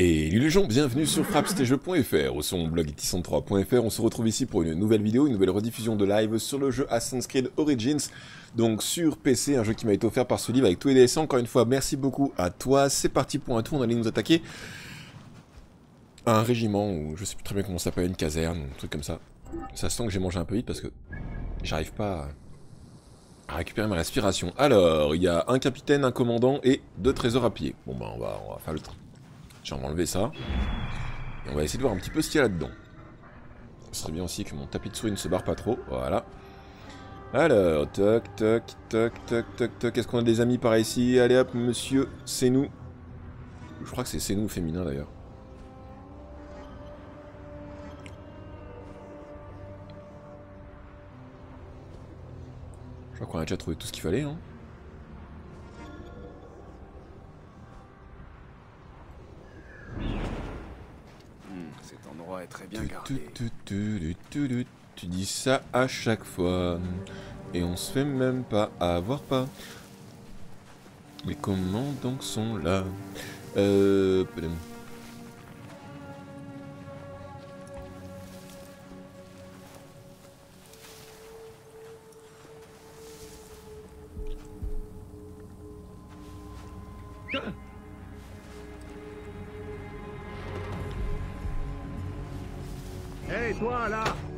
Et Lulujon, bienvenue sur frapstesjeux.fr ou sur mon blog iti63.fr. On se retrouve ici pour une nouvelle vidéo, une nouvelle rediffusion de live sur le jeu Assassin's Creed Origins, donc sur PC, un jeu qui m'a été offert par Sullyv avec tous les DLC. Encore une fois, merci beaucoup à toi. C'est parti pour un tour, on allait nous attaquer à un régiment, ou je sais plus très bien comment ça s'appelle, une caserne, un truc comme ça. Ça sent que j'ai mangé un peu vite parce que j'arrive pas à récupérer ma respiration. Alors, il y a un capitaine, un commandant et 2 trésors à piller. Bon bah on va faire le truc. On va enlever ça. Et on va essayer de voir un petit peu ce qu'il y a là-dedans. Ce serait bien aussi que mon tapis de souris ne se barre pas trop. Voilà. Alors, toc, toc, toc, toc, toc, toc. Est-ce qu'on a des amis par ici? Allez hop, monsieur, c'est nous. Je crois que c'est nous féminin d'ailleurs. Je crois qu'on a déjà trouvé tout ce qu'il fallait, hein. Très bien gardé. Tu dis ça à chaque fois. Et on se fait même pas avoir pas. Mais comment donc sont là?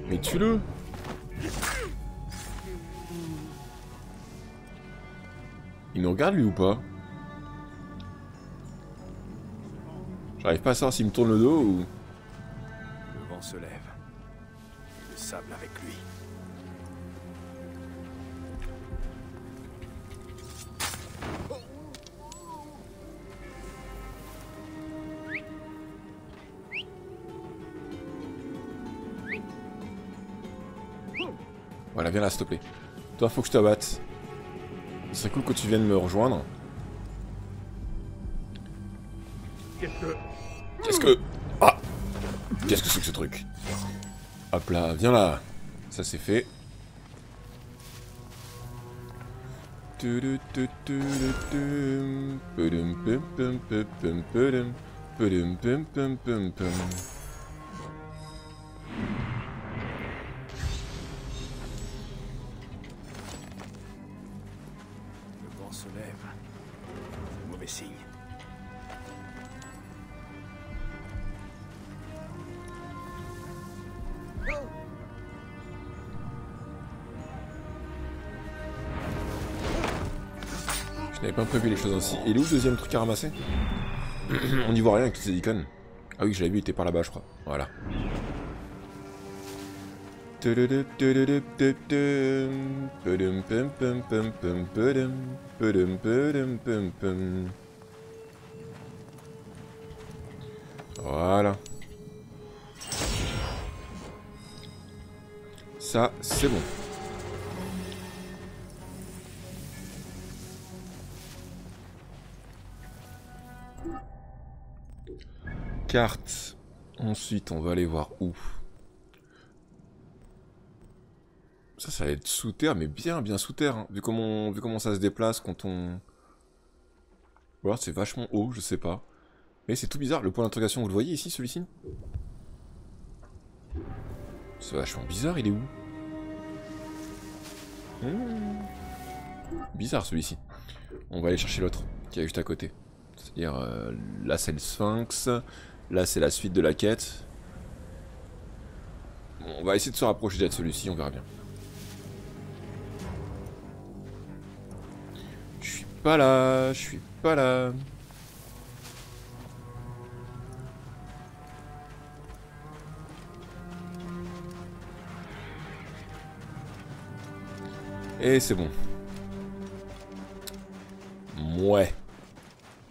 Mais tue-le! Il nous regarde lui ou pas? J'arrive pas à savoir s'il me tourne le dos ou... Le vent se lève. Le sable avec lui. Voilà, viens là, s'il te plaît. Toi, faut que je te batte. Ce serait cool que tu viennes me rejoindre. Qu'est-ce que... Ah! Qu'est-ce que c'est que ce truc? Hop là, viens là. Ça, c'est fait. J'avais pas prévu les choses ainsi. Et où le deuxième truc à ramasser? On n'y voit rien avec toutes ces icônes. Ah oui, je l'avais vu, il était par là-bas, je crois. Voilà. Voilà. Ça, c'est bon. Carte. Ensuite, on va aller voir où. Ça va être sous terre, mais bien sous terre. Hein. Vu comment ça se déplace quand on... Ou alors c'est vachement haut, je sais pas. Mais c'est tout bizarre. Le point d'interrogation, vous le voyez ici, celui-ci? C'est vachement bizarre, il est où? Bizarre celui-ci. On va aller chercher l'autre, qui est juste à côté. C'est-à-dire, là c'est le sphinx. Là, c'est la suite de la quête. Bon, on va essayer de se rapprocher de celui-ci, on verra bien. Je suis pas là, je suis pas là. Et c'est bon. Mouais.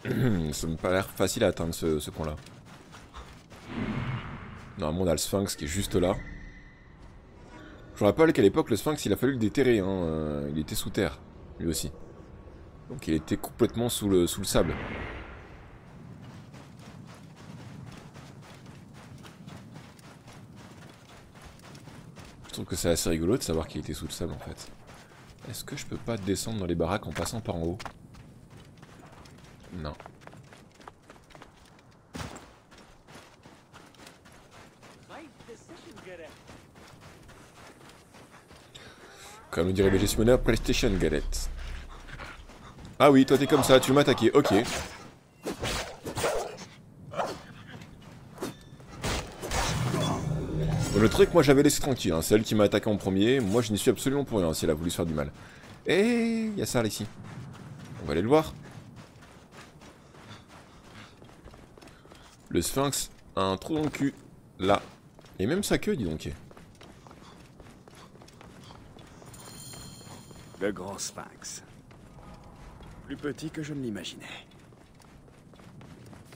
Ça me paraît facile à atteindre ce coin-là. Normalement, on a le sphinx qui est juste là. Je vous rappelle qu'à l'époque, le sphinx, il a fallu le déterrer. Hein. Il était sous terre, lui aussi. Donc il était complètement sous le sable. Je trouve que c'est assez rigolo de savoir qu'il était sous le sable, en fait. Est-ce que je peux pas descendre dans les baraques en passant par en haut? Non. Comme le dirait le gestionnaire PlayStation Galette. Ah oui, toi t'es comme ça, tu veux m'attaquer, ok. Bon, le truc, moi j'avais laissé tranquille, hein. Celle qui m'a attaqué en premier, moi je n'y suis absolument pour rien si elle a voulu se faire du mal. Et il y a ça ici. On va aller le voir. Le sphinx a un trou dans le cul, là. Et même sa queue, dis donc. Le grand sphinx. Plus petit que je ne l'imaginais.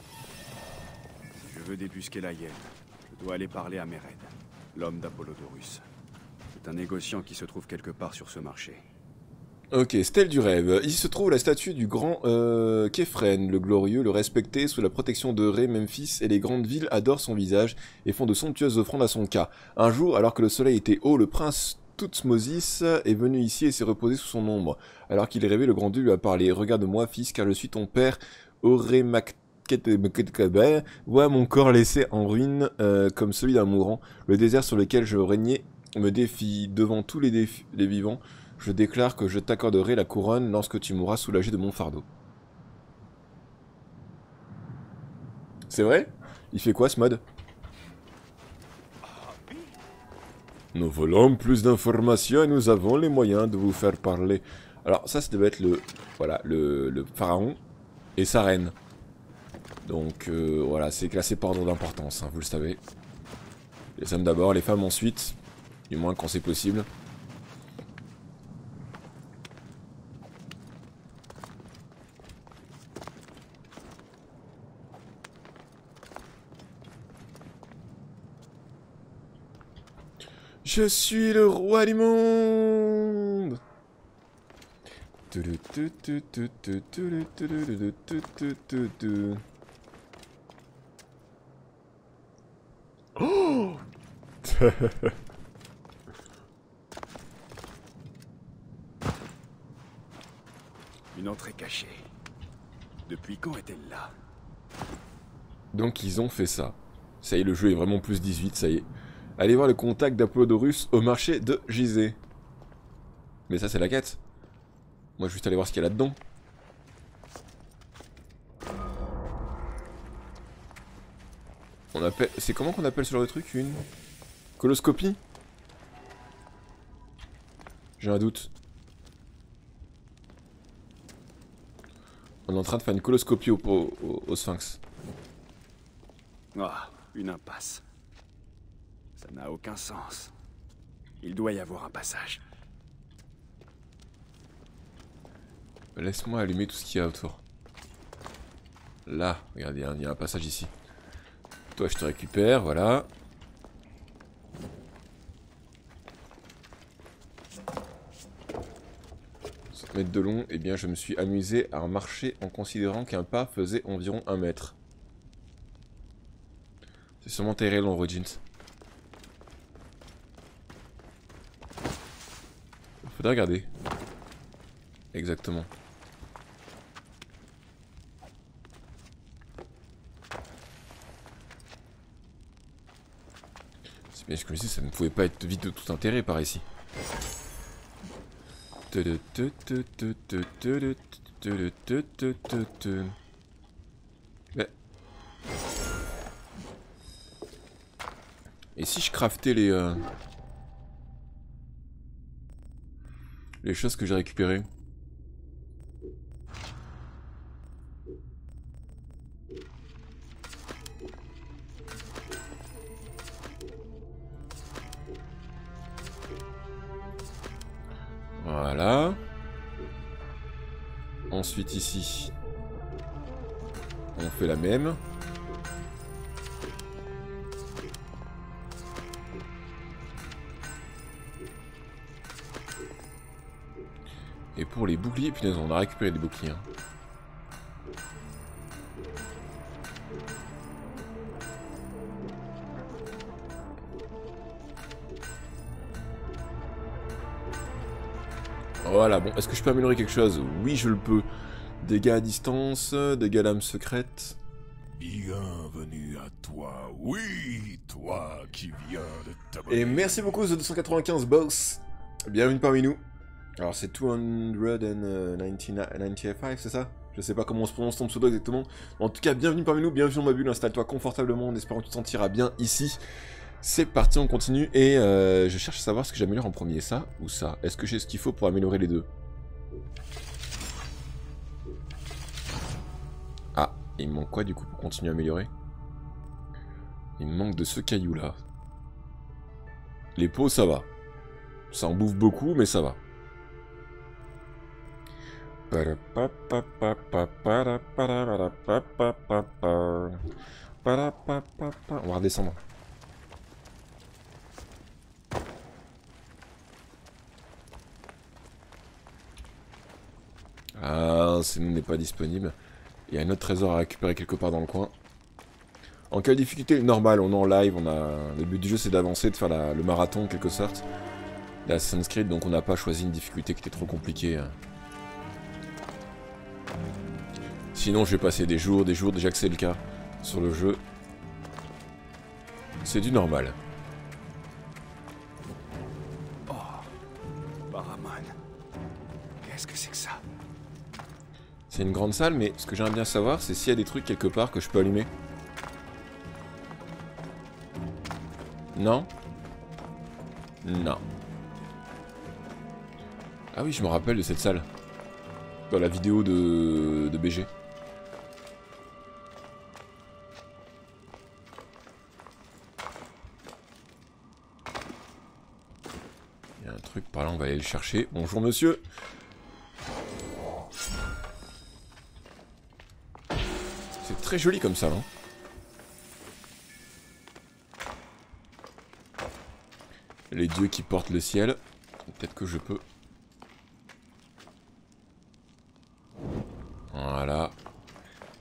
Si je veux débusquer la hyène, je dois aller parler à Mered, l'homme d'Apollodorus. C'est un négociant qui se trouve quelque part sur ce marché. Ok, stèle du rêve. Ici se trouve la statue du grand Képhren, le glorieux, le respecté, sous la protection de Ré, Memphis, et les grandes villes adorent son visage et font de somptueuses offrandes à son cas. Un jour, alors que le soleil était haut, le prince Tutmosis est venu ici et s'est reposé sous son ombre. Alors qu'il rêvait, le grand-dieu lui a parlé. « Regarde-moi, fils, car je suis ton père, Horémaquetkabet. Vois mon corps laissé en ruine comme celui d'un mourant. Le désert sur lequel je régnais me défie. Devant tous les vivants, je déclare que je t'accorderai la couronne lorsque tu m'auras soulagé de mon fardeau. » C'est vrai? Il fait quoi ce mode? Nous voulons plus d'informations et nous avons les moyens de vous faire parler. Alors ça, ça devait être le... Voilà, le pharaon et sa reine. Donc voilà, c'est classé par ordre d'importance, hein, vous le savez. Les hommes d'abord, les femmes ensuite. Du moins quand c'est possible. Je suis le roi du monde. Oh. Une entrée cachée. Depuis quand est-elle là? Donc ils ont fait ça. Ça y est, le jeu est vraiment plus 18, ça y est. Allez voir le contact d'Apollodorus au marché de Gizeh. Mais ça, c'est la quête. Moi, je vais juste aller voir ce qu'il y a là-dedans. On appelle... C'est comment qu'on appelle ce genre de truc? Une... coloscopie? J'ai un doute. On est en train de faire une coloscopie au sphinx. Ah, une impasse. Ça n'a aucun sens. Il doit y avoir un passage. Laisse-moi allumer tout ce qu'il y a autour. Là, regardez, il y a un passage ici. Toi, je te récupère, voilà. Mètres de long, eh bien, je me suis amusé à marcher en considérant qu'un pas faisait environ 1 mètre. C'est sûrement TRL en Origins. Regardez. Exactement. C'est bien ce que je dis, ça ne pouvait pas être vite de tout intérêt par ici. Et si je craftais les choses que j'ai récupérées. Voilà. Ensuite ici, on fait la même. Et pour les boucliers, punaise, on a récupéré des boucliers. Hein. Voilà, bon, est-ce que je peux améliorer quelque chose? Oui, je le peux. Dégâts à distance, dégâts à l'âme secrète. Bienvenue à toi, oui, toi qui viens de ta... Et merci beaucoup, The 295 Boss. Bienvenue parmi nous. Alors c'est 295, c'est ça? Je sais pas comment on se prononce ton pseudo exactement. En tout cas, bienvenue parmi nous, bienvenue dans ma bulle, installe-toi confortablement en espérant que tu te sentiras bien ici. C'est parti, on continue et je cherche à savoir ce que j'améliore en premier, ça ou ça. Est-ce que j'ai ce qu'il faut pour améliorer les deux? Ah, il me manque quoi du coup pour continuer à améliorer? Il me manque de ce caillou là. Les peaux, ça va. Ça en bouffe beaucoup, mais ça va. On va redescendre. Ah, sinon n'est pas disponible. Il y a un autre trésor à récupérer quelque part dans le coin. En cas de difficulté normale, on est en live, on a... le but du jeu c'est d'avancer, de faire le marathon en quelque sorte d'Assassin's Creed, donc on n'a pas choisi une difficulté qui était trop compliquée. Sinon je vais passer des jours, déjà que c'est le cas sur le jeu. C'est du normal. Oh, Baraman, qu'est-ce que c'est que ça? C'est une grande salle, mais ce que j'aimerais bien savoir, c'est s'il y a des trucs quelque part que je peux allumer. Non? Non. Ah oui, je me rappelle de cette salle. Dans la vidéo de BG. Il y a un truc par là, on va aller le chercher. Bonjour monsieur. C'est très joli comme ça, non? Les dieux qui portent le ciel. Peut-être que je peux. Voilà.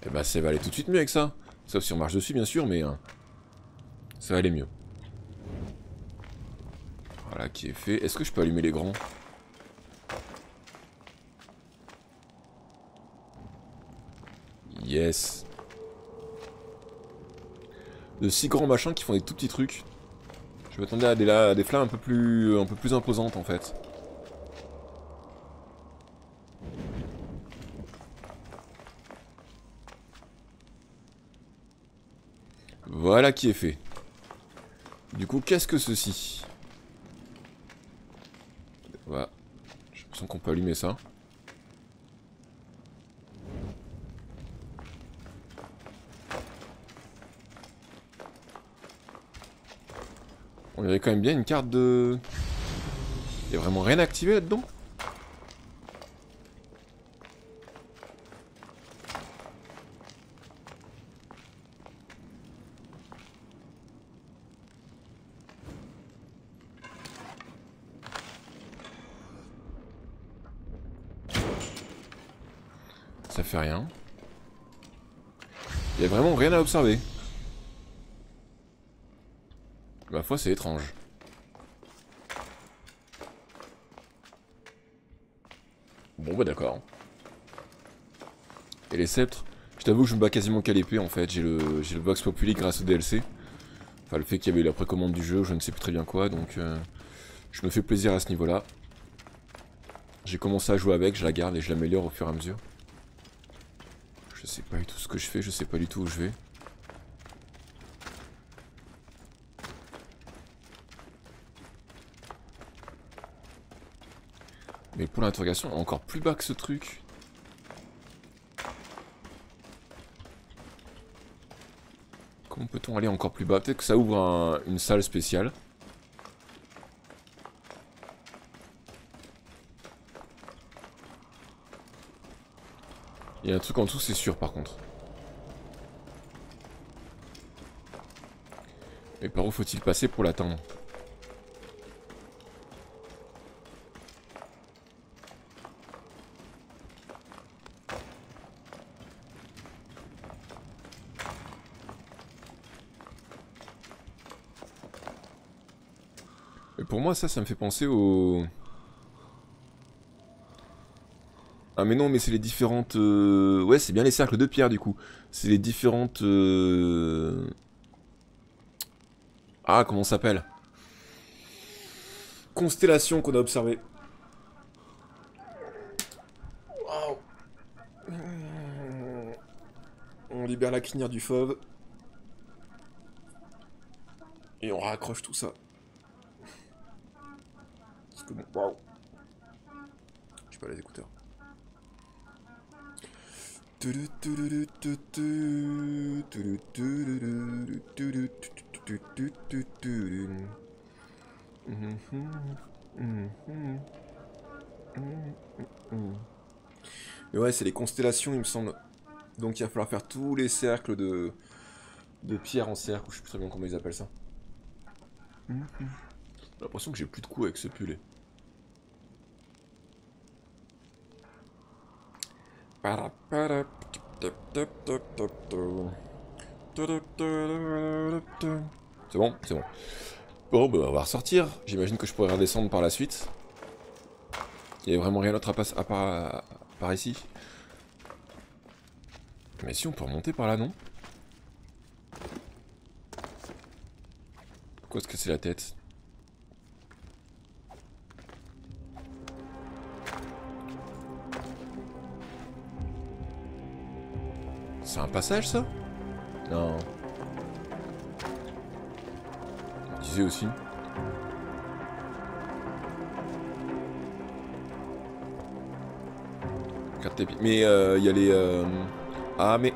Et bah ça va aller tout de suite mieux avec ça. Sauf si on marche dessus bien sûr, mais... ça va aller mieux. Voilà qui est fait. Est-ce que je peux allumer les grands? Yes. De si grands machins qui font des tout petits trucs. Je m'attendais à des flammes un peu plus imposantes en fait. Voilà qui est fait. Du coup, qu'est-ce que ceci? Voilà. J'ai l'impression qu'on peut allumer ça. On dirait quand même bien une carte de... Il y a vraiment rien à activer là-dedans? Ça fait rien. Il y a vraiment rien à observer. Ma foi, c'est étrange. Bon bah d'accord. Et les sceptres, je t'avoue que je me bats quasiment qu'à l'épée en fait. J'ai le Vox Populi grâce au DLC. Enfin le fait qu'il y avait eu la précommande du jeu, je ne sais plus très bien quoi, donc je me fais plaisir à ce niveau-là. J'ai commencé à jouer avec, je la garde et je l'améliore au fur et à mesure. Je sais pas du tout ce que je fais, je sais pas du tout où je vais. Mais pour l'interrogation, encore plus bas que ce truc. Comment peut-on aller encore plus bas? Peut-être que ça ouvre une salle spéciale. Il y a un truc en dessous, c'est sûr par contre. Mais par où faut-il passer pour l'atteindre? Pour moi ça me fait penser au... Ah mais non, mais c'est les différentes... Ouais, c'est bien les cercles de pierre du coup. C'est les différentes... Ah, comment ça s'appelle? constellation qu'on a observée. Wow. On libère la crinière du fauve. Et on raccroche tout ça. Parce que bon, waouh. Je sais pas les écouteurs. Mais ouais, c'est les constellations, il me semble. Donc il va falloir faire tous les cercles de pierre en cercle, je sais plus très bien comment ils appellent ça. J'ai l'impression que j'ai plus de coups avec ce pull. C'est bon, c'est bon. Bon, bah on va ressortir. J'imagine que je pourrais redescendre par la suite. Il n'y a vraiment rien d'autre à passer à part par ici. Mais si, on peut remonter par là, non? Pourquoi est-ce que c'est la tête? C'est un passage, ça? Non. On disait aussi. Mais il y a les... Ah mais...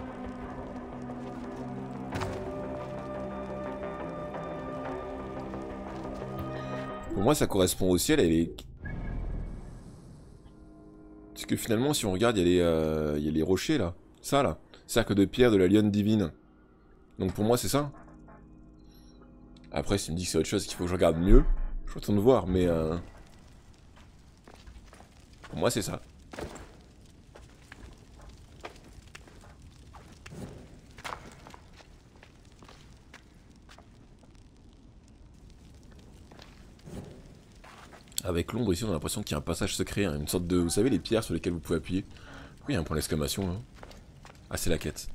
Pour moi ça correspond au ciel et les... Parce que finalement si on regarde il y a les rochers là. Ça là. Cercle de pierre de la lionne divine. Donc pour moi c'est ça. Après si tu me dis que c'est autre chose qu'il faut que je regarde mieux, je retourne voir mais... Pour moi c'est ça. Avec l'ombre ici on a l'impression qu'il y a un passage secret, hein, une sorte de... Vous savez les pierres sur lesquelles vous pouvez appuyer. Pourquoi il y a un point d'exclamation là? Ah c'est la quête.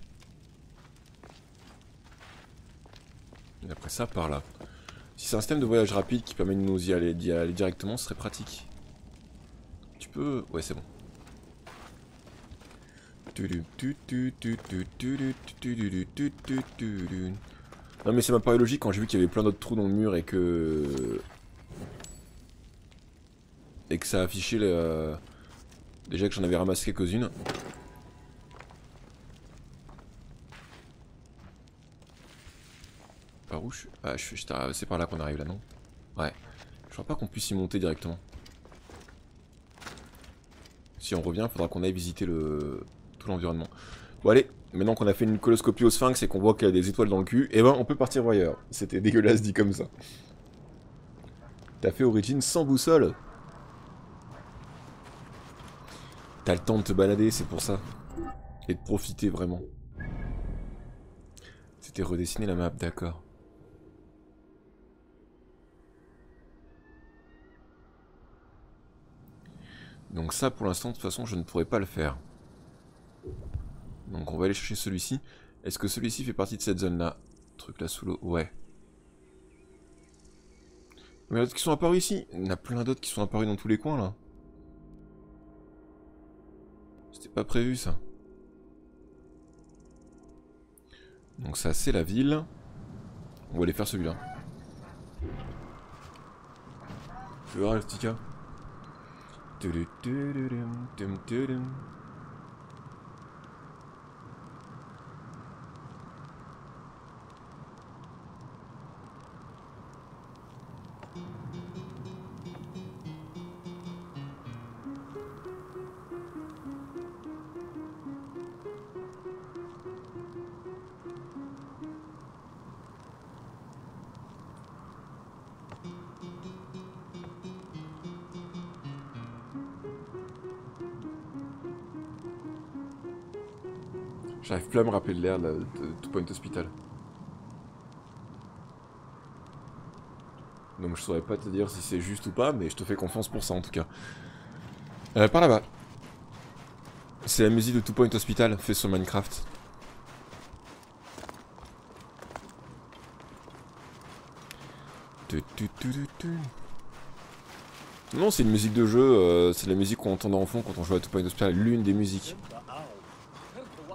Et après ça par là. Si c'est un système de voyage rapide qui permet de nous d'y aller directement, ce serait pratique. Tu peux... Ouais c'est bon. Non mais ça m'a paru logique quand j'ai vu qu'il y avait plein d'autres trous dans le mur et que... Et que ça affichait le... Déjà que j'en avais ramassé quelques-unes. Par où je suis? Ah, c'est par là qu'on arrive là, non? Ouais. Je crois pas qu'on puisse y monter directement. Si on revient, il faudra qu'on aille visiter le... tout l'environnement. Bon allez, maintenant qu'on a fait une coloscopie au sphinx et qu'on voit qu'il y a des étoiles dans le cul, eh ben on peut partir voir ailleurs. C'était dégueulasse dit comme ça. T'as fait Origins sans boussole? T'as le temps de te balader, c'est pour ça. Et de profiter vraiment. C'était redessiner la map, d'accord. Donc ça, pour l'instant, de toute façon, je ne pourrais pas le faire. Donc on va aller chercher celui-ci. Est-ce que celui-ci fait partie de cette zone-là? Truc là sous l'eau, ouais. Mais il y en a d'autres qui sont apparus ici. Il y en a plein d'autres qui sont apparus dans tous les coins, là. C'était pas prévu ça. Donc ça c'est la ville. On va aller faire celui-là. Tu veux voir le petit cas? J'arrive plus à me rappeler de l'air de Two Point Hospital. Donc je saurais pas te dire si c'est juste ou pas, mais je te fais confiance pour ça en tout cas. Par là-bas. C'est la musique de Two Point Hospital, faite sur Minecraft. Non, c'est une musique de jeu, c'est la musique qu'on entend dans le fond quand on joue à Two Point Hospital, l'une des musiques.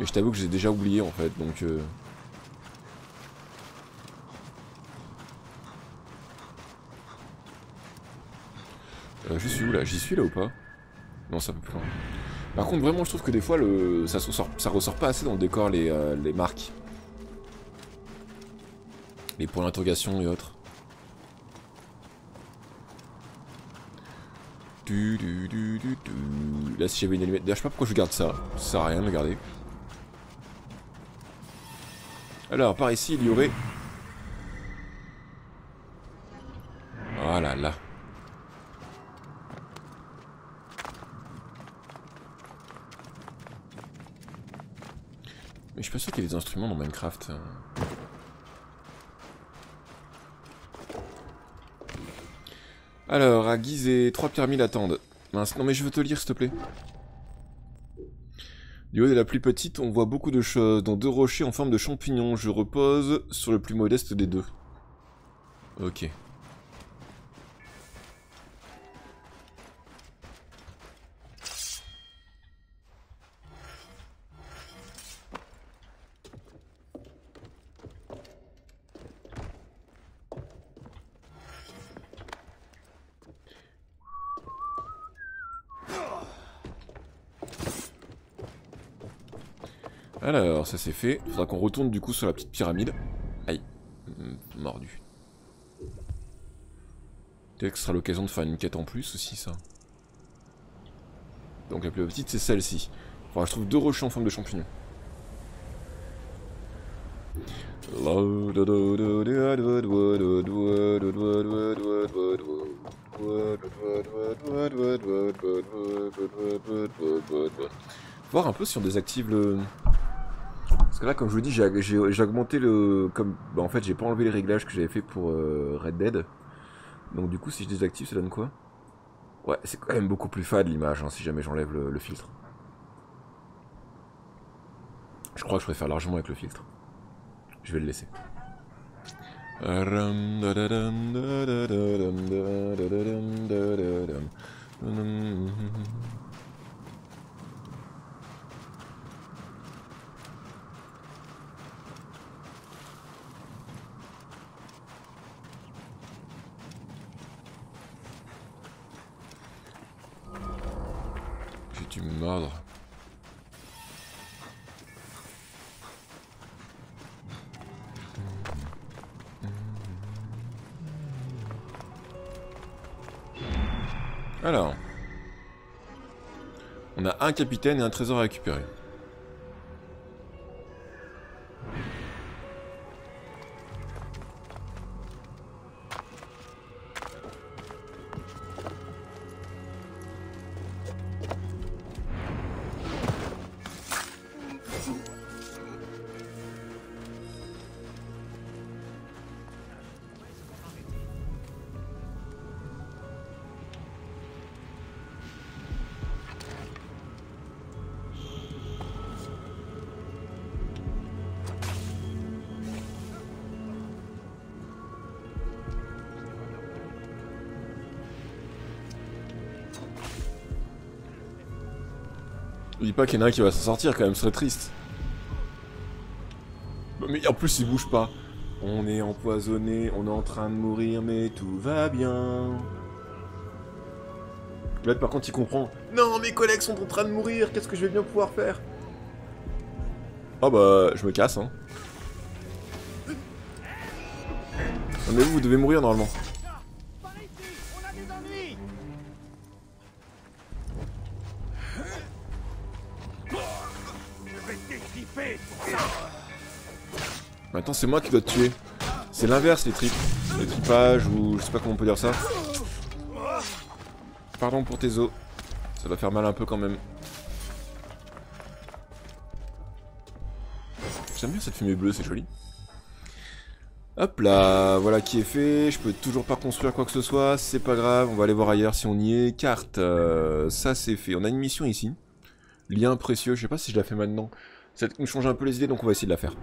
Et je t'avoue que j'ai déjà oublié en fait, donc... je suis où là? J'y suis là ou pas? Non, ça peut plus loin. Par contre, vraiment, je trouve que des fois, ça ressort pas assez dans le décor, les marques. Les points d'interrogation et autres. Là, si j'avais une allumette... D'ailleurs, je sais pas pourquoi je garde ça. Ça sert à rien de le garder. Alors, par ici, il y aurait... Oh là là. Mais je suis pas sûr qu'il y ait des instruments dans Minecraft. Alors, à Guise et 3 permis l'attendent. Mince, non mais je veux te lire s'il te plaît. Du haut de la plus petite, on voit beaucoup de choses, dont 2 rochers en forme de champignons. Je repose sur le plus modeste des deux. Ok. Alors, ça c'est fait. Il faudra qu'on retourne du coup sur la petite pyramide. Aïe. Mordu. Peut-être que ce sera l'occasion de faire une quête en plus aussi, ça. Donc la plus petite, c'est celle-ci. Il faudra que je trouve 2 rochers en forme de champignons. Voir un peu si on désactive le... Parce que là, comme je vous dis, j'ai augmenté le... Comme... Bah, en fait, j'ai pas enlevé les réglages que j'avais fait pour Red Dead. Donc du coup, si je désactive, ça donne quoi? Ouais, c'est quand même beaucoup plus fade l'image, hein, si jamais j'enlève le filtre. Je crois que je préfère largement avec le filtre. Je vais le laisser. Mordre. Alors, on a un capitaine et un trésor à récupérer. Je dis pas qu'il y en a un qui va s'en sortir quand même, ce serait triste. Mais en plus il bouge pas. On est empoisonné, on est en train de mourir, mais tout va bien. L'autre par contre il comprend. Non, mes collègues sont en train de mourir, qu'est-ce que je vais bien pouvoir faire? Oh bah, je me casse hein. Non mais vous devez mourir normalement. Attends, c'est moi qui dois te tuer. C'est l'inverse, les tripes. Les tripages, ou je sais pas comment on peut dire ça. Pardon pour tes os. Ça va faire mal un peu quand même. J'aime bien cette fumée bleue, c'est joli. Hop là, voilà qui est fait. Je peux toujours pas construire quoi que ce soit. C'est pas grave, on va aller voir ailleurs si on y est. Carte, ça c'est fait. On a une mission ici. Lien précieux, je sais pas si je la fais maintenant. Ça nous change un peu les idées, donc on va essayer de la faire.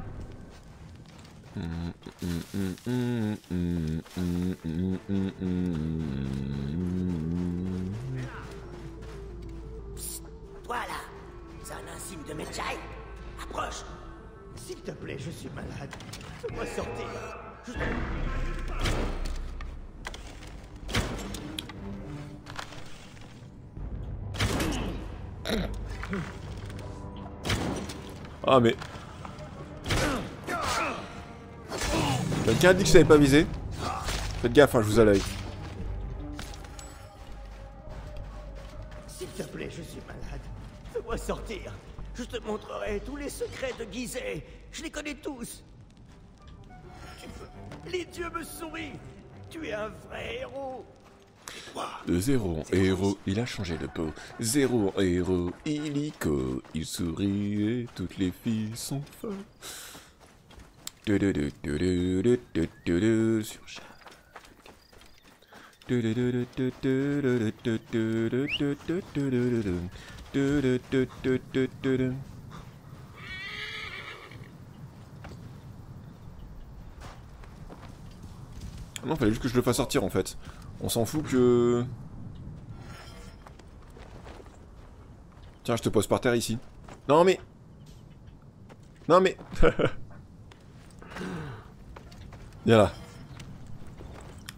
Psst, toi là, c'est un insigne de Medjai. Approche. S'il te plaît, je suis malade. Fais-moi sortir. Ah mais... Quelqu'un a dit que je savais pas viser. Faites gaffe, hein, je vous à l'œil. S'il te plaît, je suis malade. Fais-moi sortir. Je te montrerai tous les secrets de Gizeh. Je les connais tous. Les dieux me sourient. Tu es un vrai héros. De zéro en héros, il a changé le pot. Zéro en héros, illico. Il sourit et toutes les filles sont folles. Non, fallait juste que je le fasse sortir en fait. On s'en fout que... Tiens, je te pose par terre ici. Non mais... Non mais... Viens là.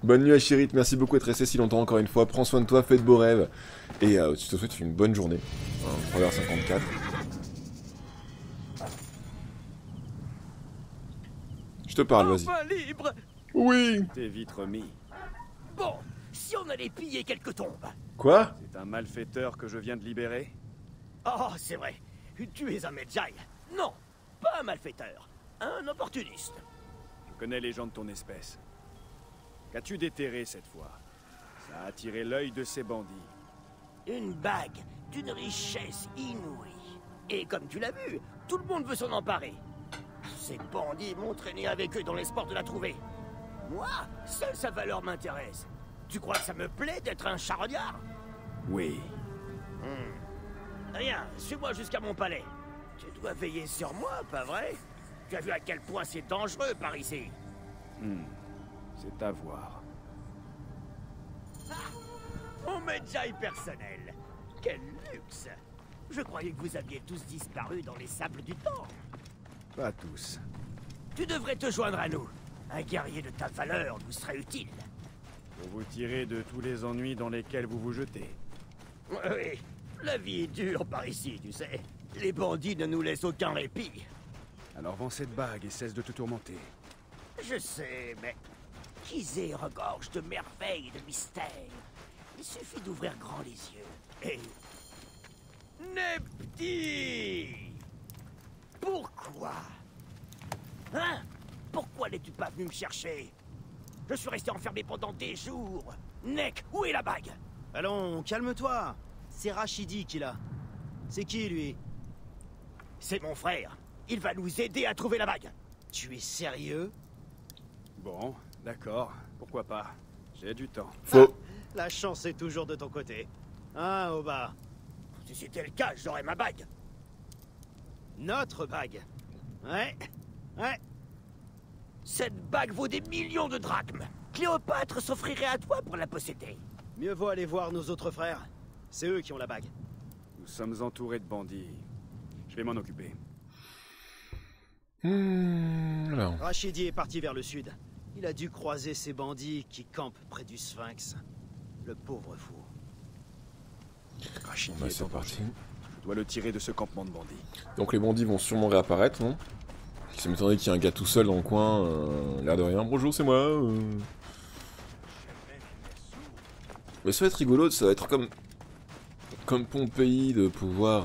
Bonne nuit à Chirit, merci beaucoup d'être resté si longtemps encore une fois. Prends soin de toi, fais de beaux rêves. Et je te souhaite une bonne journée. 3h54. Je te parle, vas-y. Oui. T'es vite remis. Bon, si on allait piller quelques tombes. Quoi? C'est un malfaiteur que je viens de libérer? Oh, c'est vrai. Tu es un Medjai. Non, pas un malfaiteur. Un opportuniste. Je connais les gens de ton espèce. Qu'as-tu déterré cette fois? Ça a attiré l'œil de ces bandits. Une bague d'une richesse inouïe. Et comme tu l'as vu, tout le monde veut s'en emparer. Ces bandits m'ont traîné avec eux dans l'espoir de la trouver. Moi, seule sa valeur m'intéresse. Tu crois que ça me plaît d'être un charognard? Oui. Rien, suis-moi jusqu'à mon palais. Tu dois veiller sur moi, pas vrai? Tu as vu à quel point c'est dangereux par ici. C'est à voir. Mon Medjai personnel. Quel luxe. Je croyais que vous aviez tous disparu dans les sables du temps. Pas tous. Tu devrais te joindre à nous. Un guerrier de ta valeur nous serait utile. Pour vous tirer de tous les ennuis dans lesquels vous vous jetez. Oui, la vie est dure par ici, tu sais. Les bandits ne nous laissent aucun répit. Alors vends cette bague et cesse de te tourmenter. Je sais, mais... Gizeh regorge de merveilles et de mystères. Il suffit d'ouvrir grand les yeux. Et... Nepty! Pourquoi? Hein? Pourquoi n'es-tu pas venu me chercher? Je suis resté enfermé pendant des jours. Nek, où est la bague? Allons, calme-toi. C'est Rachidi qui l'a. C'est qui, lui? C'est mon frère. Il va nous aider à trouver la bague. Tu es sérieux? Bon, d'accord. Pourquoi pas? J'ai du temps. Faux. La chance est toujours de ton côté. Hein, Oba? Si c'était le cas, j'aurais ma bague. Notre bague? Ouais, ouais. Cette bague vaut des millions de drachmes. Cléopâtre s'offrirait à toi pour la posséder. Mieux vaut aller voir nos autres frères. C'est eux qui ont la bague. Nous sommes entourés de bandits. Je vais m'en occuper. Rachidi est parti vers le sud. Il a dû croiser ces bandits qui campent près du Sphinx. Le pauvre fou. Rachidi est parti. Je dois le tirer de ce campement de bandits. Donc les bandits vont sûrement réapparaître, non? Ça m'étonnerait qu'il y ait un gars tout seul dans le coin, l'air de rien. Bonjour, c'est moi. Mais ça va être rigolo, ça va être comme... Comme Pompéi de pouvoir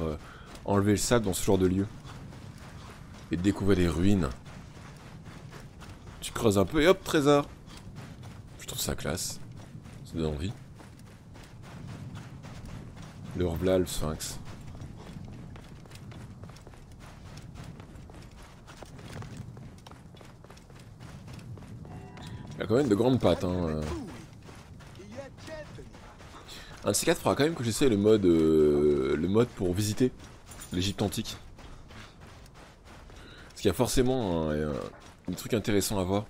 enlever le sable dans ce genre de lieu. Et de découvrir des ruines. Tu creuses un peu et hop, trésor. Je trouve ça classe. Ça donne envie. Le revla, le sphinx. Il a quand même de grandes pattes, hein. Un de ces quatre fera quand même que j'essaie le mode pour visiter l'Égypte antique. Parce qu'il y a forcément des trucs intéressants à voir.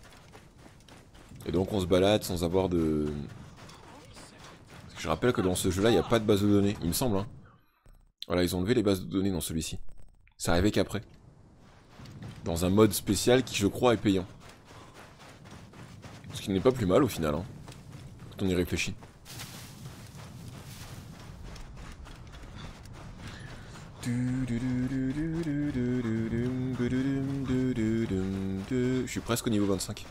Et donc on se balade sans avoir de... Je rappelle que dans ce jeu là il n'y a pas de base de données, il me semble hein. Voilà, ils ont enlevé les bases de données dans celui-ci. Ça arrivait qu'après. Dans un mode spécial qui je crois est payant. Ce qui n'est pas plus mal au final hein, quand on y réfléchit. Je suis presque au niveau 25.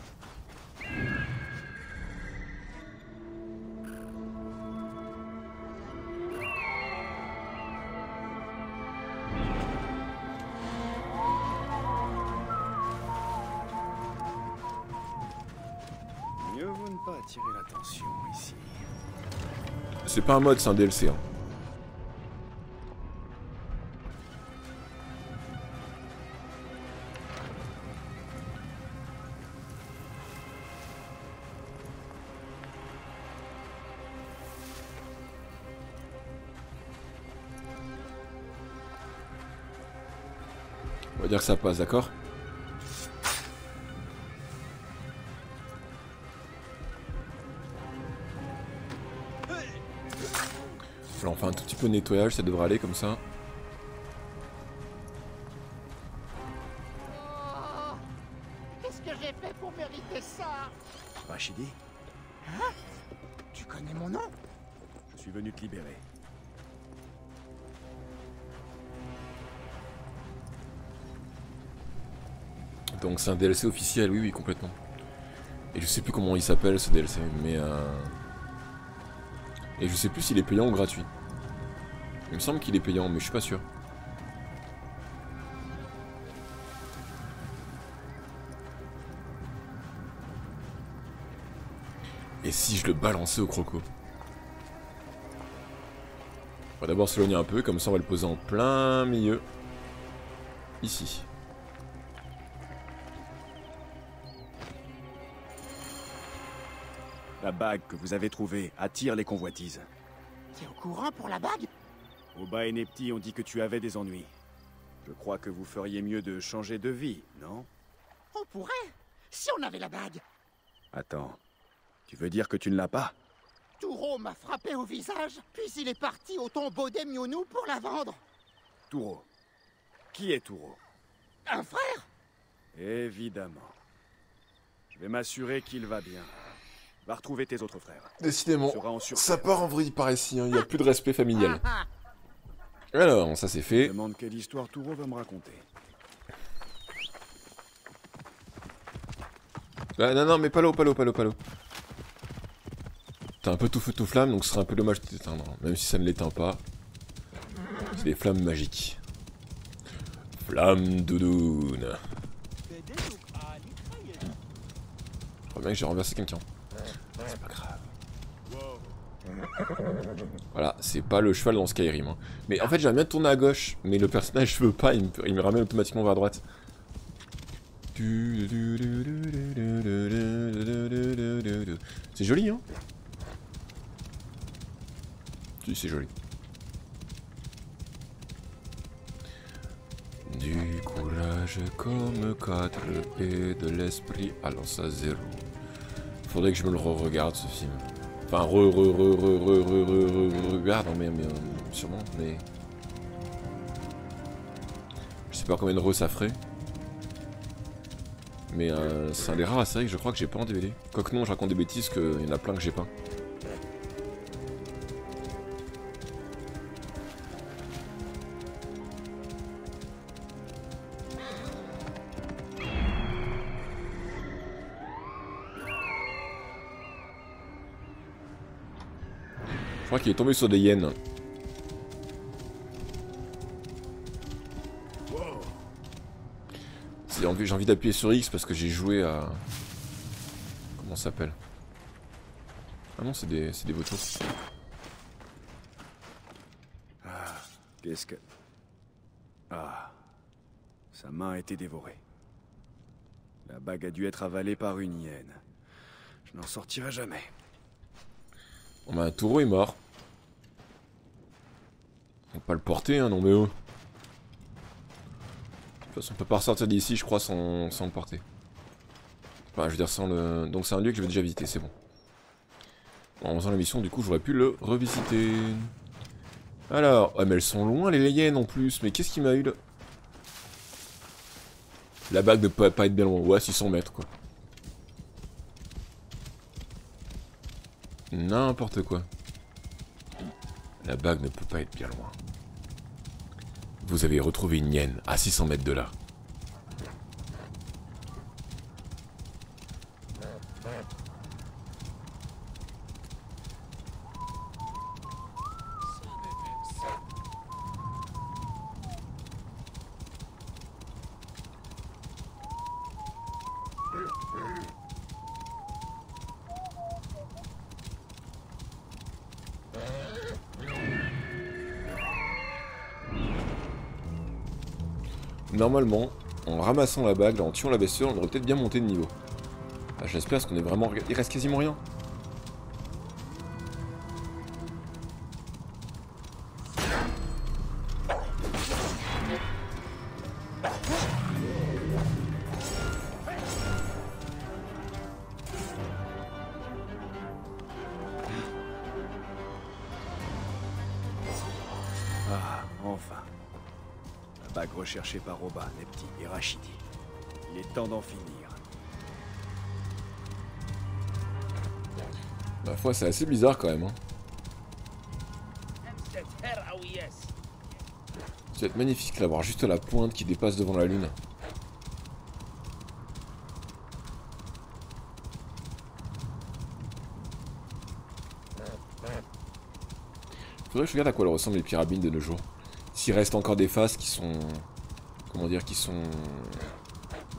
C'est pas un mode, c'est un DLC. Hein. On va dire que ça passe, d'accord ? Alors on fait un tout petit peu de nettoyage, ça devrait aller comme ça. Oh, qu'est-ce que j'ai fait pour mériter ça? Rachidi? Hein? Tu connais mon nom? Je suis venu te libérer. Donc c'est un DLC officiel, oui oui complètement. Et je sais plus comment il s'appelle ce DLC, mais... Et je sais plus s'il est payant ou gratuit. Il me semble qu'il est payant, mais je suis pas sûr. Et si je le balançais au croco? On va d'abord se loigner un peu, comme ça on va le poser en plein milieu. Ici. La bague que vous avez trouvée attire les convoitises. T'es au courant pour la bague? Oba et Nepty ont dit que tu avais des ennuis. Je crois que vous feriez mieux de changer de vie, non? On pourrait, si on avait la bague. Attends, tu veux dire que tu ne l'as pas? Touro m'a frappé au visage, puis il est parti au tombeau des Mionou pour la vendre. Touro? Qui est Touro? Un frère? Évidemment. Je vais m'assurer qu'il va bien. Va retrouver tes autres frères. Décidément, ça part en vrille par ici, hein. Il n'y a plus de respect familial. Alors, ça c'est fait. Je me demande quelle histoire Touro va me raconter. Ah, non, non, mais pas l'eau, pas l'eau, pas l'eau, pas l'eau. T'as un peu tout feu, tout flamme, donc ce serait un peu dommage de t'éteindre, hein. Même si ça ne l'éteint pas. C'est des flammes magiques. Flamme doudoune. Je crois bien que j'ai renversé quelqu'un. C'est pas grave. Voilà, c'est pas le cheval dans Skyrim. Hein. Mais en fait, j'aimerais bien tourner à gauche, mais le personnage veut pas, il me ramène automatiquement vers droite. C'est joli, hein? Si, c'est joli. Du courage comme quatre et de l'esprit à lance à zéro. Faudrait que je me le re-regarde ce film. Enfin, re-regarde, mais sûrement, mais... Je sais pas combien de re ça ferait. Mais c'est un des rares séries que je crois que j'ai pas en DVD. Quoique non, je raconte des bêtises, qu'il y en a plein que j'ai pas. Je crois qu'il est tombé sur des hyènes. J'ai envie d'appuyer sur X parce que j'ai joué à... Comment ça s'appelle? Ah non, c'est des vautours. Ah, qu'est-ce que... Ah, sa main a été dévorée. La bague a dû être avalée par une hyène. Je n'en sortirai jamais. Oh bah, Touro est mort. On peut pas le porter, hein, non mais oh. De toute façon, on peut pas ressortir d'ici, je crois, sans le porter. Enfin, je veux dire sans le... Donc c'est un lieu que j'avais déjà visité, c'est bon. En faisant la mission, du coup, j'aurais pu le revisiter. Alors... Ah, mais elles sont loin, les hyènes, en plus. Mais qu'est-ce qui m'a eu de... La bague ne peut pas être bien loin. Ouais, 600 mètres, quoi. N'importe quoi. La bague ne peut pas être bien loin. Vous avez retrouvé une hyène à 600 mètres de là. Normalement, en ramassant la bague, là, en tuant la bestiole, on devrait peut-être bien monter de niveau. Ah, j'espère parce qu'on est vraiment... Il reste quasiment rien. Ah, enfin. Bague recherchée par Oba, Nepty et Rachidi. Il est temps d'en finir. La foi, c'est assez bizarre quand même. Hein. Ça va être magnifique d'avoir juste la pointe qui dépasse devant la lune. Faudrait que je regarde à quoi elles ressemblent les pyramides de nos jours. S'il reste encore des faces qui sont... Comment dire, qui sont...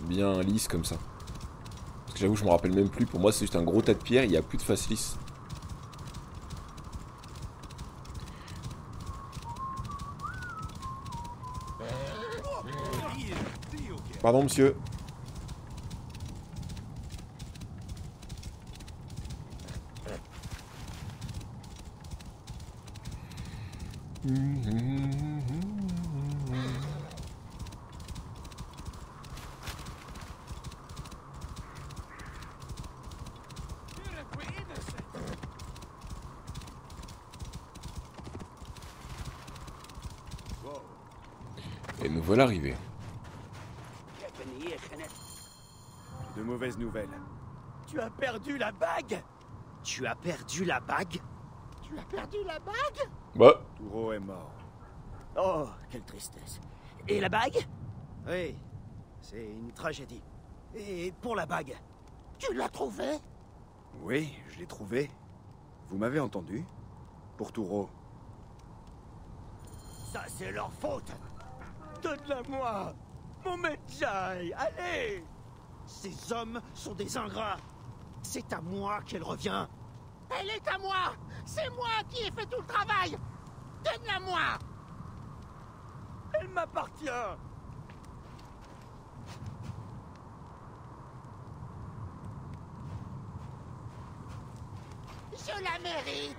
Bien lisses comme ça. Parce que j'avoue, je me rappelle même plus. Pour moi, c'est juste un gros tas de pierres, il n'y a plus de faces lisses. Pardon, monsieur. Et nous voilà arrivés. De mauvaises nouvelles. Tu as perdu la bague. Tu as perdu la bague. Tu as perdu la bague. Bah. Touro est mort. Oh, quelle tristesse. Et la bague? Oui, c'est une tragédie. Et pour la bague? Tu l'as trouvée? Oui, je l'ai trouvée. Vous m'avez entendu? Pour Touro. Ça, c'est leur faute. Donne-la-moi! Mon Medjai! Allez! Ces hommes sont des ingrats! C'est à moi qu'elle revient! Elle est à moi! C'est moi qui ai fait tout le travail! Donne-la-moi! Elle m'appartient! Je la mérite!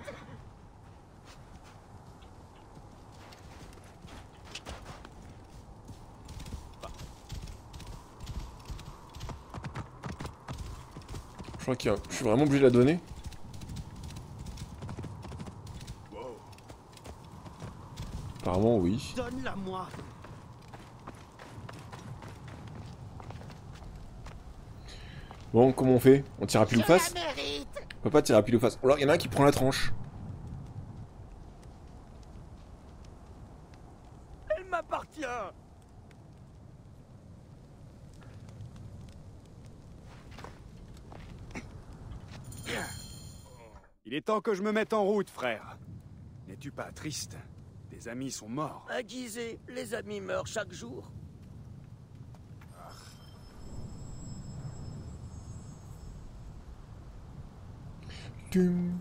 Je crois que je suis vraiment obligé de la donner. Apparemment, oui. Donne-la-moi. Bon, comment on fait? On tire à pile ou face? On peut pas tirer à pile ou face. Alors, il y en a un qui prend la tranche. Elle m'appartient. Il est temps que je me mette en route, frère. N'es-tu pas triste? Tes amis sont morts. Aiguisé, les amis meurent chaque jour. Tum,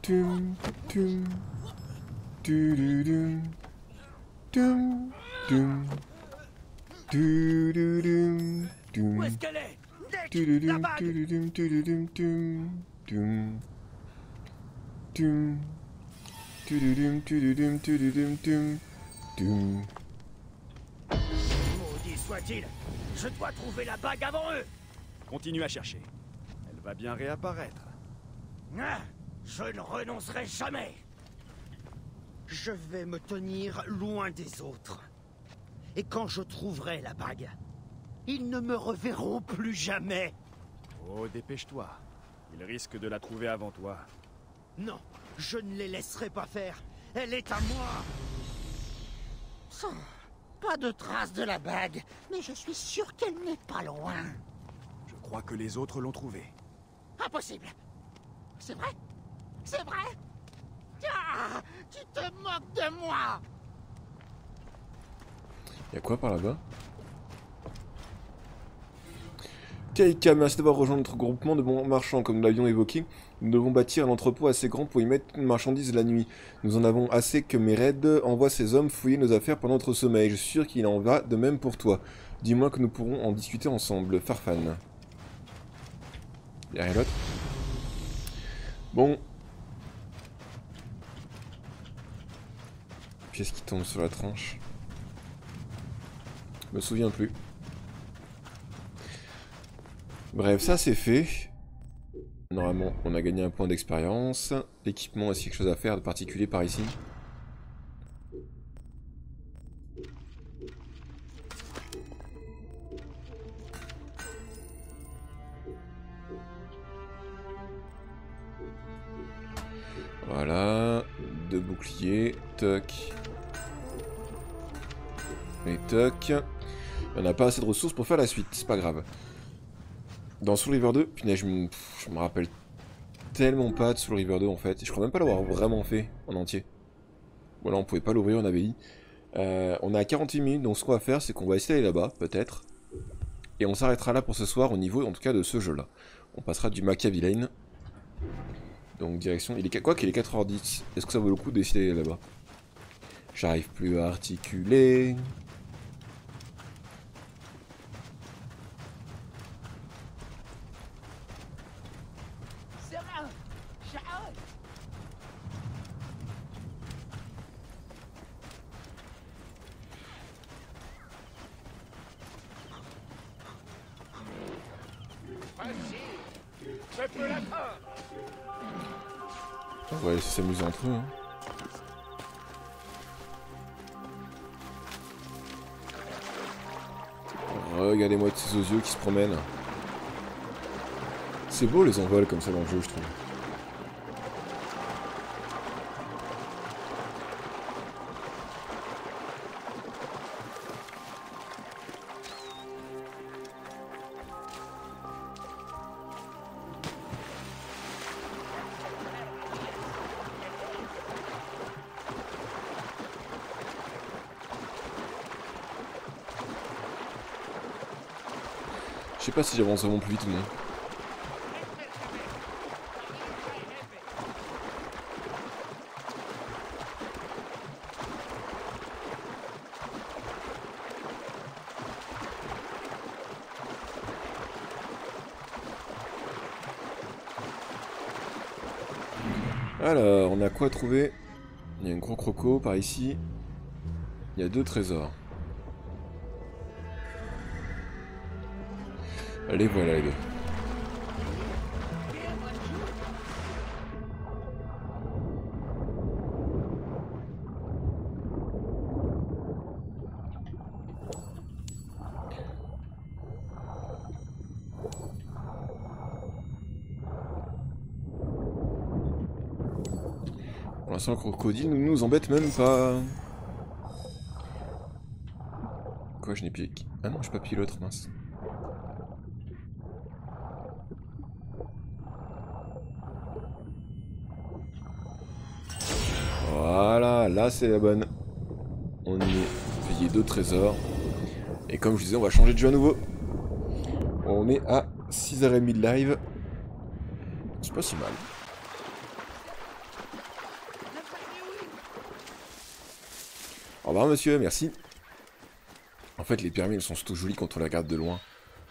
tum, tum, tududum, tum, tum, tududum, tum. Où est-ce qu'elle est? Tududum, tududum, tududum, tum, tum. Tum, tududum, tududum, tududum, tum, tum. Maudit soit-il, je dois trouver la bague avant eux. Continue à chercher. Elle va bien réapparaître. Ah, je ne renoncerai jamais. Je vais me tenir loin des autres. Et quand je trouverai la bague, ils ne me reverront plus jamais. Oh, dépêche-toi. Ils risquent de la trouver avant toi. Non, je ne les laisserai pas faire. Elle est à moi. Pas de trace de la bague, mais je suis sûr qu'elle n'est pas loin. Je crois que les autres l'ont trouvée. Impossible. C'est vrai? C'est vrai? Ah, tu te moques de moi! Y'a quoi par là-bas? Kaika, merci d'avoir rejoint notre groupement de bons marchands. Comme nous l'avions évoqué, nous devons bâtir un entrepôt assez grand pour y mettre une marchandise la nuit. Nous en avons assez que Mered envoie ses hommes fouiller nos affaires pendant notre sommeil. Je suis sûr qu'il en va de même pour toi. Dis-moi que nous pourrons en discuter ensemble. Farfan. Y'a rien d'autre? Bon. Qu'est-ce qui tombe sur la tranche? Je me souviens plus. Bref, ça c'est fait. Normalement, on a gagné un point d'expérience. L'équipement, est-ce qu'il y a quelque chose à faire de particulier par ici? Voilà. 2 boucliers. Toc. Et toc. On n'a pas assez de ressources pour faire la suite, c'est pas grave. Dans Soul River 2, punaise, je me rappelle tellement pas de Soul River 2 en fait. Je crois même pas l'avoir vraiment fait en entier. Voilà, on pouvait pas l'ouvrir, on avait dit. On est à 48 minutes, donc ce qu'on va faire, c'est qu'on va essayer d'aller là-bas, peut-être. Et on s'arrêtera là pour ce soir, au niveau en tout cas de ce jeu-là. On passera du Machiavillain. Donc direction. Il est quoi qu'il est 4h10. Est-ce que ça vaut le coup d'essayer d'aller là-bas? J'arrive plus à articuler. Ouais, ils s'amusent entre eux. Hein. Regardez-moi ces yeux qui se promènent. C'est beau les envols comme ça dans le jeu, je trouve. Je sais pas si j'avance vraiment plus vite ou non. Alors, on a quoi trouver? Il y a un gros croco par ici. Il y a 2 trésors. Allez, voilà les deux. Pour l'instant, le crocodile ne nous embête même pas. Quoi, je n'ai plus... Ah non, je n'ai pas pris l'autre, mince. Voilà, là c'est la bonne. On est payé 2 trésors. Et comme je disais, on va changer de jeu à nouveau. On est à 6h30 de live. C'est pas si mal. Au revoir monsieur, merci. En fait les permis ils sont tout jolis quand on la regarde de loin.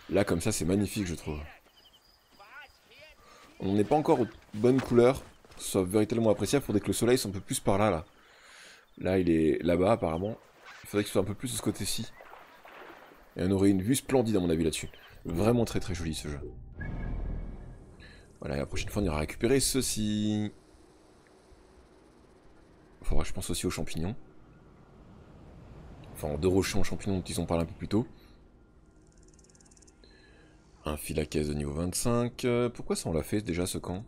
Là comme ça c'est magnifique je trouve. On n'est pas encore aux bonnes couleurs. Soit véritablement appréciable, faudrait que le soleil soit un peu plus par là, là. Là, il est là-bas, apparemment. Il faudrait qu'il soit un peu plus de ce côté-ci. Et on aurait une vue splendide, à mon avis, là-dessus. Vraiment très très joli ce jeu. Voilà, la prochaine fois on ira récupérer ceci. Faudra que je pense aussi aux champignons. Enfin, deux rochers en champignons dont ils ont parlé un peu plus tôt. Un fil à caisse de niveau 25. Pourquoi ça on l'a fait déjà ce camp?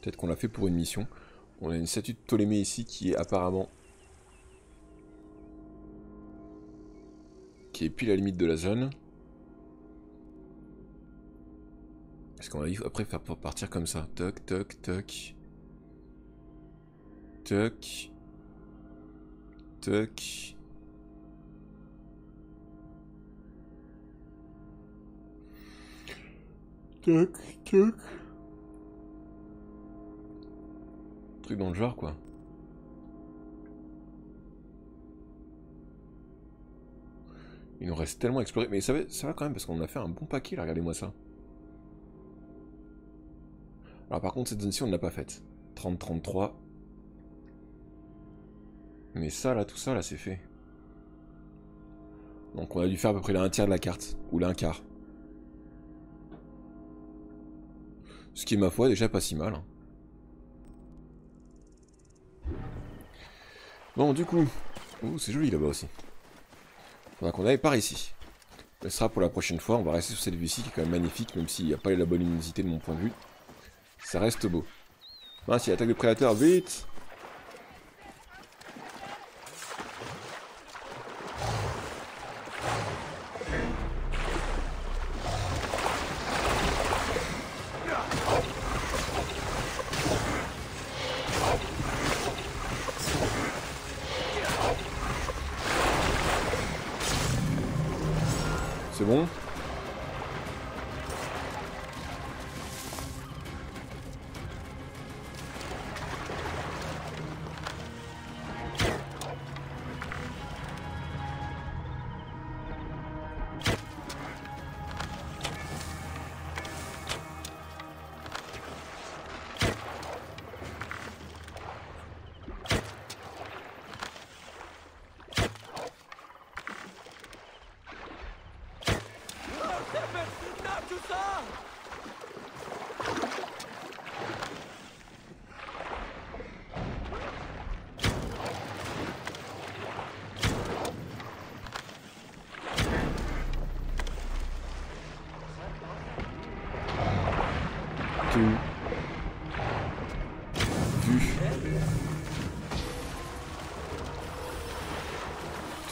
Peut-être qu'on l'a fait pour une mission. On a une statue de Ptolémée ici qui est apparemment... qui est pile à la limite de la zone. Est-ce qu'on va après faire partir comme ça? Toc, toc, toc. Toc. Toc. Toc, toc. Truc dans le genre quoi. Il nous reste tellement à explorer. Mais ça va quand même parce qu'on a fait un bon paquet là, regardez-moi ça. Alors par contre cette zone-ci on ne l'a pas faite. 30-33. Mais ça là, tout ça là c'est fait. Donc on a dû faire à peu près là un tiers de la carte. Ou là un quart. Ce qui est ma foi déjà pas si mal. Hein. Bon du coup, oh, c'est joli là-bas aussi. Faudra qu'on aille par ici. Ce sera pour la prochaine fois, on va rester sur cette vue-ci qui est quand même magnifique, même s'il n'y a pas eu la bonne luminosité de mon point de vue. Ça reste beau. Mince, il attaque le prédateur, vite! C'est bon.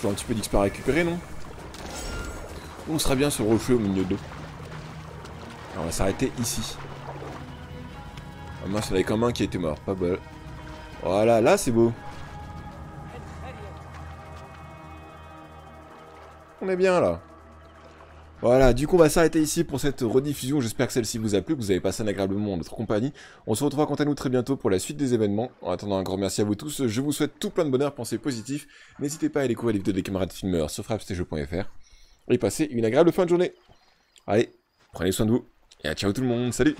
Un petit peu d'XP à récupérer, non? On sera bien sur le rocher au milieu d'eau. Alors on va s'arrêter ici. Ah mince, il y en avait comme un qui était mort, pas bol. Voilà, là c'est beau. On est bien là. Voilà, du coup on va s'arrêter ici pour cette rediffusion. J'espère que celle-ci vous a plu, que vous avez passé un agréable moment en notre compagnie. On se retrouve quant à nous très bientôt pour la suite des événements. En attendant, un grand merci à vous tous. Je vous souhaite tout plein de bonheur, pensez positif. N'hésitez pas à aller découvrir les vidéos des camarades filmeurs sur frapstesjeux.fr. Et passez une agréable fin de journée. Allez, prenez soin de vous. Et à ciao tout le monde, salut!